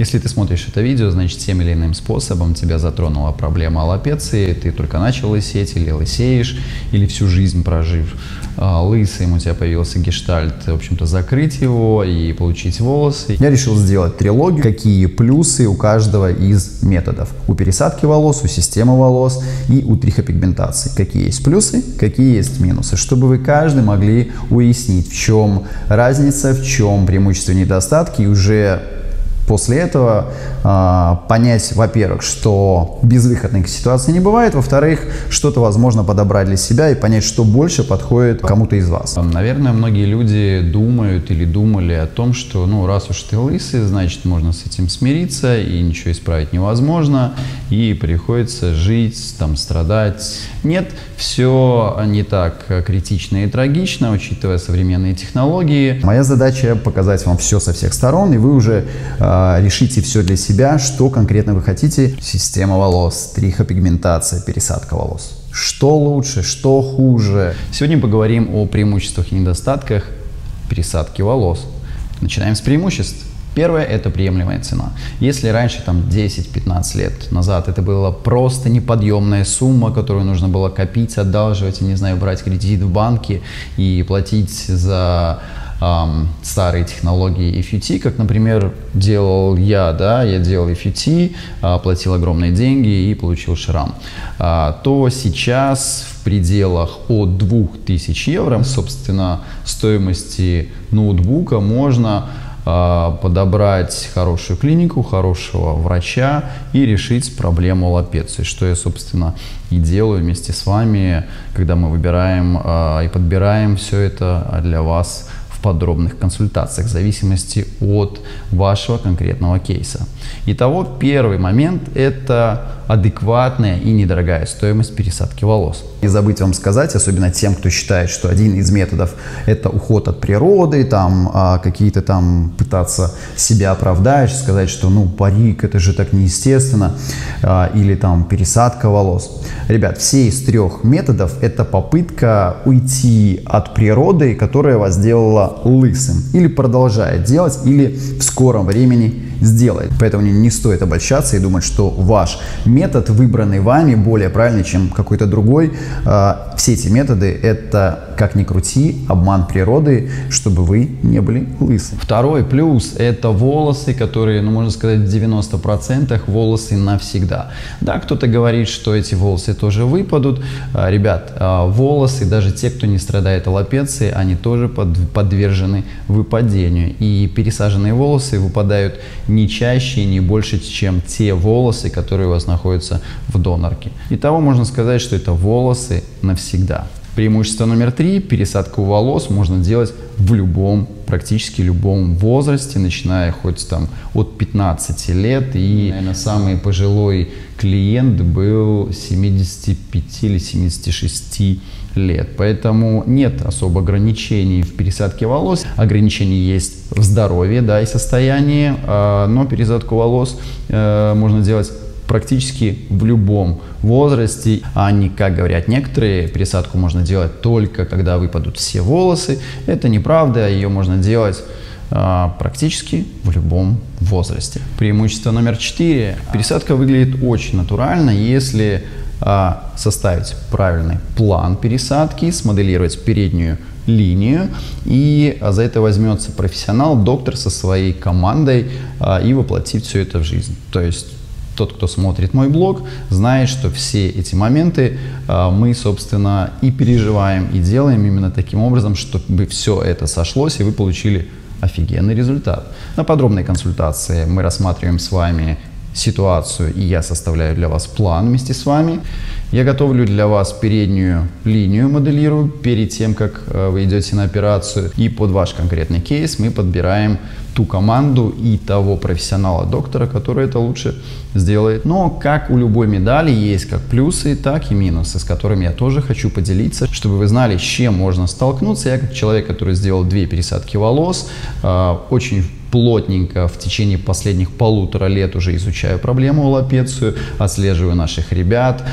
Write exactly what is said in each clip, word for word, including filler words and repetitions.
Если ты смотришь это видео, значит, тем или иным способом тебя затронула проблема аллопеции, ты только начал лысеть или лысеешь, или всю жизнь прожив лысым, у тебя появился гештальт, в общем-то, закрыть его и получить волосы. Я решил сделать трилогию, какие плюсы у каждого из методов. У пересадки волос, у системы волос и у трихопигментации. Какие есть плюсы, какие есть минусы, чтобы вы каждый могли уяснить, в чем разница, в чем преимущества и недостатки, и уже после этого э, понять, во-первых, что безвыходной ситуации не бывает, во-вторых, что-то возможно подобрать для себя и понять, что больше подходит кому-то из вас. Наверное, многие люди думают или думали о том, что, ну, раз уж ты лысый, значит, можно с этим смириться и ничего исправить невозможно, и приходится жить, там, страдать. Нет, все не так критично и трагично, учитывая современные технологии. Моя задача показать вам все со всех сторон, и вы уже э, решите все для себя, что конкретно вы хотите. Система волос, трихопигментация, пересадка волос. Что лучше, что хуже? Сегодня поговорим о преимуществах и недостатках пересадки волос. Начинаем с преимуществ. Первое – это приемлемая цена. Если раньше, там, десять-пятнадцать лет назад, это была просто неподъемная сумма, которую нужно было копить, одалживать, не знаю, брать кредит в банке и платить за эм, старые технологии эф ю ти, как, например, делал я, да, я делал эф ю ти, э, платил огромные деньги и получил шрам, э, то сейчас в пределах от двух тысяч евро, собственно, стоимости ноутбука можно подобрать хорошую клинику, хорошего врача и решить проблему аллопеции, что я, собственно, и делаю вместе с вами, когда мы выбираем и подбираем все это для вас в подробных консультациях, в зависимости от вашего конкретного кейса. Итого, первый момент – это адекватная и недорогая стоимость пересадки волос. Не забыть вам сказать, особенно тем, кто считает, что один из методов – это уход от природы, там какие-то там пытаться себя оправдать, сказать, что ну парик – это же так неестественно, или там пересадка волос. Ребят, все из трех методов – это попытка уйти от природы, которая вас делала лысым, или продолжает делать, или в скором времени сделает. Поэтому не стоит обольщаться и думать, что ваш метод, выбранный вами, более правильный, чем какой-то другой. Все эти методы – это, как ни крути, обман природы, чтобы вы не были лысы. Второй плюс – это волосы, которые, ну, можно сказать, в девяноста процентах волосы навсегда. Да, кто-то говорит, что эти волосы тоже выпадут. Ребят, волосы, даже те, кто не страдает аллопецией, они тоже подвержены выпадению. И пересаженные волосы выпадают не чаще и не больше, чем те волосы, которые у вас находятся в донорке. Итого можно сказать, что это волосы навсегда. Преимущество номер три. Пересадку волос можно делать в любом, практически любом возрасте, начиная хоть там от пятнадцати лет. И, наверное, самый пожилой клиент был семидесяти пяти или семидесяти шести лет. Поэтому нет особо ограничений в пересадке волос. Ограничения есть в здоровье, да, и состоянии, но пересадку волос можно делать практически в любом возрасте, а не, как говорят некоторые, пересадку можно делать только когда выпадут все волосы. Это неправда, ее можно делать а, практически в любом возрасте. Преимущество номер четыре. Пересадка выглядит очень натурально, если а, составить правильный план пересадки, смоделировать переднюю линию, и за это возьмется профессионал, доктор со своей командой а, и воплотит все это в жизнь. То есть тот, кто смотрит мой блог, знает, что все эти моменты э, мы, собственно, и переживаем, и делаем именно таким образом, чтобы все это сошлось, и вы получили офигенный результат. На подробной консультации мы рассматриваем с вами ситуацию, и я составляю для вас план вместе с вами. Я готовлю для вас переднюю линию, моделирую перед тем, как вы идете на операцию. И под ваш конкретный кейс мы подбираем ту команду и того профессионала-доктора, который это лучше сделает. Но, как у любой медали, есть как плюсы, так и минусы, с которыми я тоже хочу поделиться, чтобы вы знали, с чем можно столкнуться. Я, как человек, который сделал две пересадки волос, очень плотненько в течение последних полутора лет уже изучаю проблему аллопецию, отслеживаю наших ребят,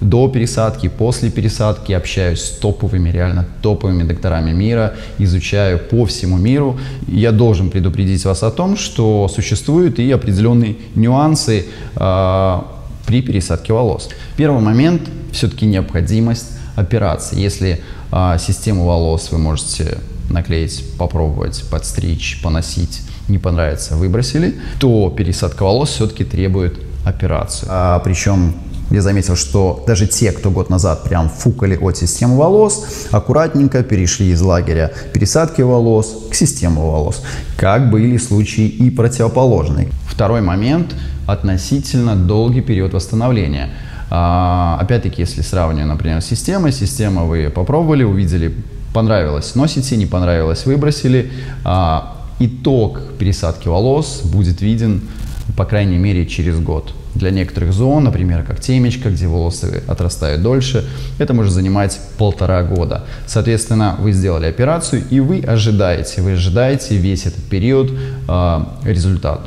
до пересадки, после пересадки общаюсь с топовыми, реально топовыми докторами мира, изучаю по всему миру. Я должен предупредить вас о том, что существуют и определенные нюансы э, при пересадке волос. Первый момент – все-таки необходимость операции. Если э, систему волос вы можете наклеить, попробовать, подстричь, поносить, не понравится – выбросили, то пересадка волос все-таки требует операцию. А, причем я заметил, что даже те, кто год назад прям фукали от системы волос, аккуратненько перешли из лагеря пересадки волос к системе волос. Как были случаи и противоположные. Второй момент – относительно долгий период восстановления. А, опять-таки, если сравнивать, например, с системой, систему вы попробовали, увидели, понравилось – носите, не понравилось – выбросили. А, итог пересадки волос будет виден, по крайней мере, через год. Для некоторых зон, например, как темечко, где волосы отрастают дольше, это может занимать полтора года. Соответственно, вы сделали операцию, и вы ожидаете, вы ожидаете весь этот период э, результат.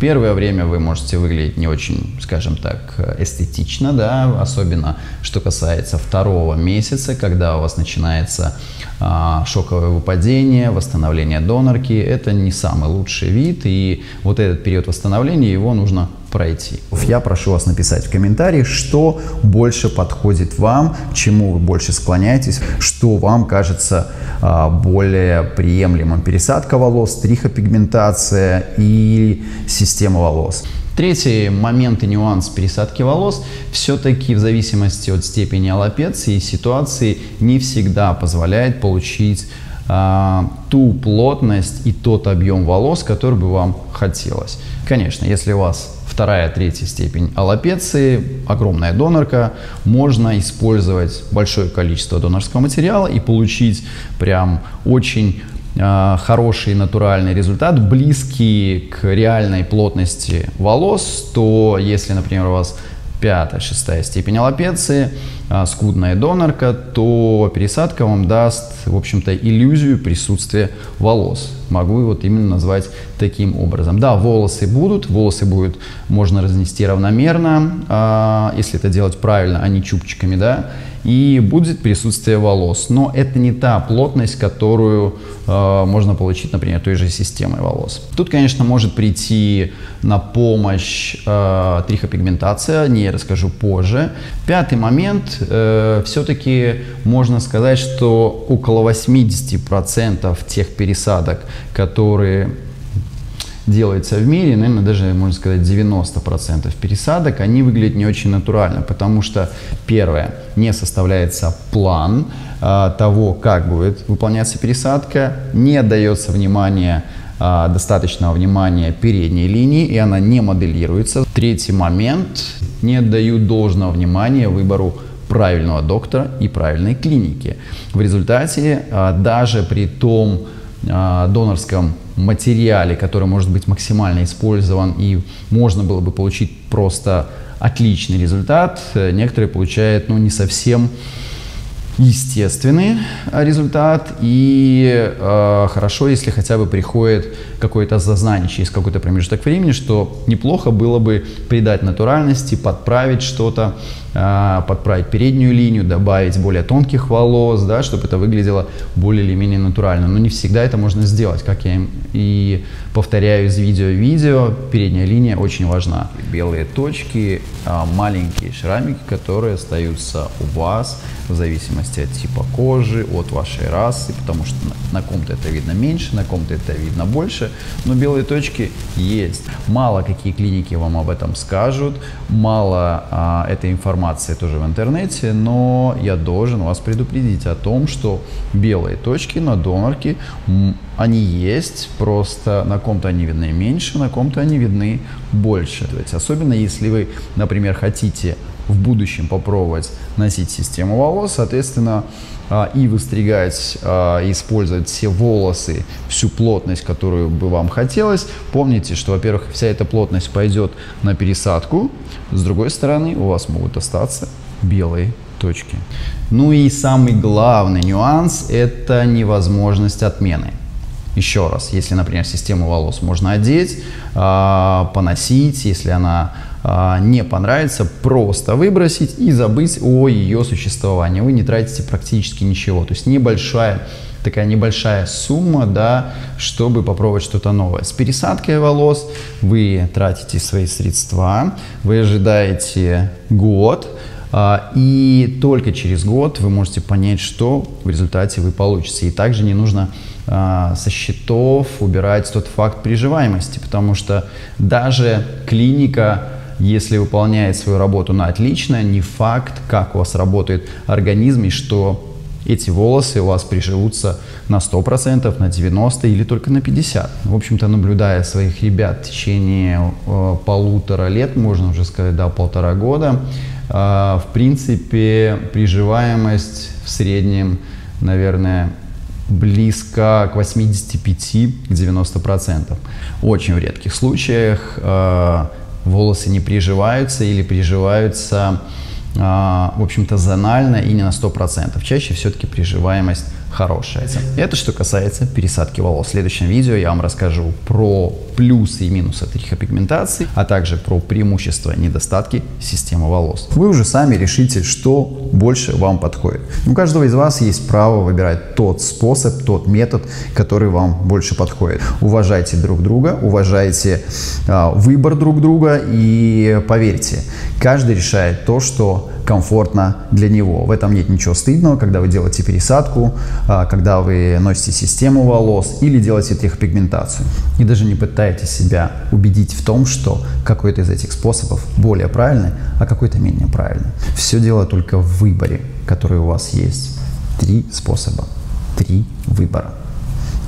Первое время вы можете выглядеть не очень, скажем так, эстетично, да, особенно что касается второго месяца, когда у вас начинается а, шоковое выпадение, восстановление донорки. Это не самый лучший вид, и вот этот период восстановления, его нужно пройти. Я прошу вас написать в комментарии, что больше подходит вам, к чему вы больше склоняетесь, что вам кажется а, более приемлемым: пересадка волос, трихопигментация и система волос. Третий момент и нюанс пересадки волос. Все-таки в зависимости от степени аллопеции и ситуации не всегда позволяет получить ту плотность и тот объем волос, который бы вам хотелось. Конечно, если у вас вторая, третья степень аллопеции, огромная донорка, можно использовать большое количество донорского материала и получить прям очень хороший натуральный результат, близкий к реальной плотности волос. То если, например, у вас пятая, шестая степень аллопеции, скудная донорка, то пересадка вам даст, в общем-то, иллюзию присутствия волос. Могу вот именно назвать таким образом. Да, волосы будут, волосы будут, можно разнести равномерно, если это делать правильно, а не чубчиками, да, и будет присутствие волос. Но это не та плотность, которую можно получить, например, той же системой волос. Тут, конечно, может прийти на помощь трихопигментация, о ней я расскажу позже. Пятый момент. Все-таки можно сказать, что около восьмидесяти процентов тех пересадок, которые делаются в мире, наверное, даже можно сказать девяносто процентов пересадок, они выглядят не очень натурально, потому что, первое, не составляется план а, того, как будет выполняться пересадка, не отдается внимания, а, достаточного внимания передней линии, и она не моделируется. Третий момент, не отдают должного внимания выбору правильного доктора и правильной клиники. В результате, а, даже при том донорском материале, который может быть максимально использован и можно было бы получить просто отличный результат, некоторые получают, ну, не совсем естественный результат. И э, хорошо, если хотя бы приходит какое-то сознание через какой-то промежуток времени, что неплохо было бы придать натуральности, подправить что-то, э, подправить переднюю линию, добавить более тонких волос, да, чтобы это выглядело более или менее натурально. Но не всегда это можно сделать, как я и повторяю из видео в видео, передняя линия очень важна. Белые точки, маленькие шрамики, которые остаются у вас в зависимости от типа кожи, от вашей расы, потому что на ком-то это видно меньше, на ком-то это видно больше, но белые точки есть. Мало какие клиники вам об этом скажут, мало а, этой информации тоже в интернете, но я должен вас предупредить о том, что белые точки на донорке, они есть, просто на ком-то они видны меньше, на ком-то они видны больше. То есть, особенно если вы, например, хотите в будущем попробовать носить систему волос, соответственно, и выстригать, и использовать все волосы, всю плотность, которую бы вам хотелось. Помните, что, во-первых, вся эта плотность пойдет на пересадку, с другой стороны, у вас могут остаться белые точки. Ну и самый главный нюанс – это невозможность отмены. Еще раз, если, например, систему волос можно одеть, поносить, если она не понравится, просто выбросить и забыть о ее существовании. Вы не тратите практически ничего. То есть небольшая, такая небольшая сумма, да, чтобы попробовать что-то новое. С пересадкой волос вы тратите свои средства, вы ожидаете год, и только через год вы можете понять, что в результате вы получите. И также не нужно со счетов убирать тот факт приживаемости, потому что даже клиника, если выполняет свою работу на отлично, не факт, как у вас работает организм и что эти волосы у вас приживутся на сто процентов, на девяносто процентов или только на пятьдесят процентов. В общем-то, наблюдая своих ребят в течение э, полутора лет, можно уже сказать, да, полтора года, э, в принципе, приживаемость в среднем, наверное, близко к восьмидесяти пяти — девяноста процентам. Очень в редких случаях э, волосы не приживаются или приживаются, в общем-то, зонально и не на сто процентов. Чаще все-таки приживаемость хорошая. Это что касается пересадки волос. В следующем видео я вам расскажу про плюсы и минусы трихопигментации, а также про преимущества и недостатки системы волос. Вы уже сами решите, что больше вам подходит. У каждого из вас есть право выбирать тот способ, тот метод, который вам больше подходит. Уважайте друг друга, уважайте а, выбор друг друга и поверьте, каждый решает то, что комфортно для него. В этом нет ничего стыдного, когда вы делаете пересадку, когда вы носите систему волос или делаете трихопигментацию. И даже не пытайтесь себя убедить в том, что какой-то из этих способов более правильный, а какой-то менее правильный. Все дело только в выборе, который у вас есть. Три способа, три выбора.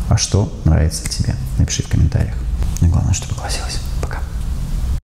А что нравится тебе? Напиши в комментариях. Но главное, чтобы согласилась.